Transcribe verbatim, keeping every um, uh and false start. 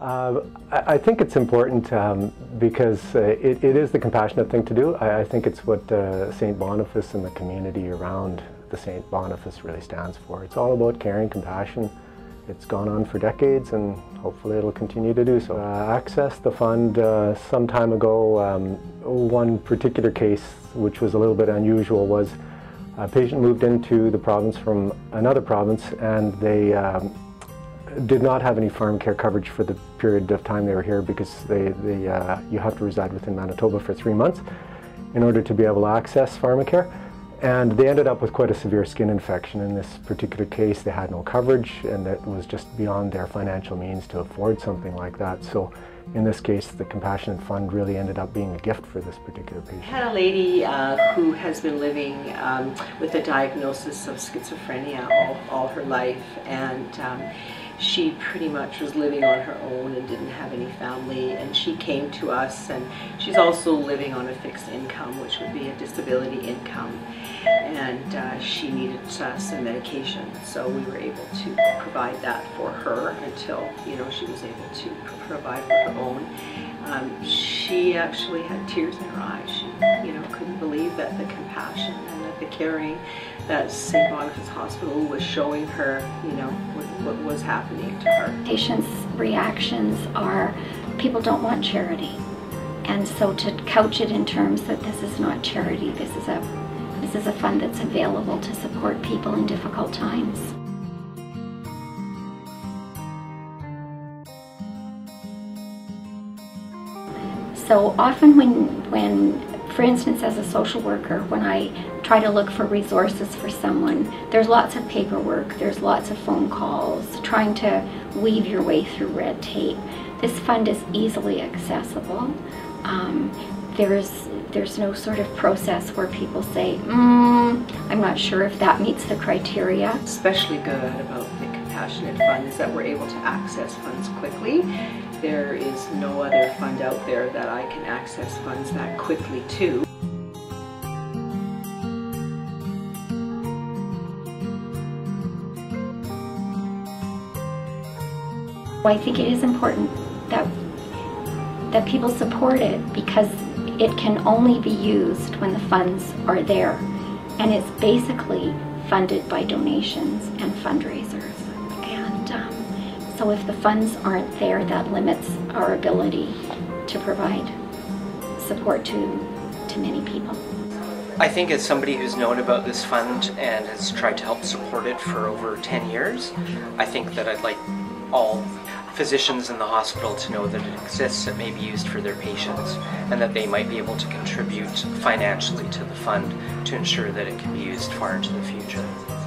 Uh, I, I think it's important um, because uh, it, it is the compassionate thing to do. I, I think it's what uh, Saint Boniface and the community around the Saint Boniface really stands for. It's all about caring, compassion. It's gone on for decades, and hopefully it'll continue to do so. Uh, access the fund uh, some time ago. Um, one particular case, which was a little bit unusual, was a patient moved into the province from another province, and they um, did not have any farm care coverage for the period of time they were here, because they, they uh, you have to reside within Manitoba for three months in order to be able to access farm care. And they ended up with quite a severe skin infection. In this particular case, they had no coverage, and it was just beyond their financial means to afford something like that. So in this case, the Compassionate Fund really ended up being a gift for this particular patient. I had a lady uh, who has been living um, with a diagnosis of schizophrenia all, all her life, and um, she pretty much was living on her own and didn't have any family, and she came to us, and she's also living on a fixed income, which would be a disability income, and uh, she needed uh, some medication, so we were able to provide that for her until, you know, she was able to provide for her own. Um, she actually had tears in her eyes. She, you know, couldn't believe that the compassion and that the caring that Saint Boniface Hospital was showing her, you know, what, what was happening to her. Patients' reactions are, people don't want charity, and so to couch it in terms that this is not charity, this is a this is a fund that's available to support people in difficult times. So often when, when, for instance, as a social worker, when I try to look for resources for someone, there's lots of paperwork, there's lots of phone calls, trying to weave your way through red tape. This fund is easily accessible. Um, there's, there's no sort of process where people say, mm, I'm not sure if that meets the criteria. Especially good about the Compassionate Fund is that we're able to access funds quickly. There is no other fund out there that I can access funds that quickly to. Well, I think it is important that, that people support it, because it can only be used when the funds are there, and it's basically funded by donations and fundraisers. And um, So if the funds aren't there, that limits our ability to provide support to, to many people. I think as somebody who's known about this fund and has tried to help support it for over ten years, I think that I'd like all physicians in the hospital to know that it exists, it may be used for their patients, and that they might be able to contribute financially to the fund to ensure that it can be used far into the future.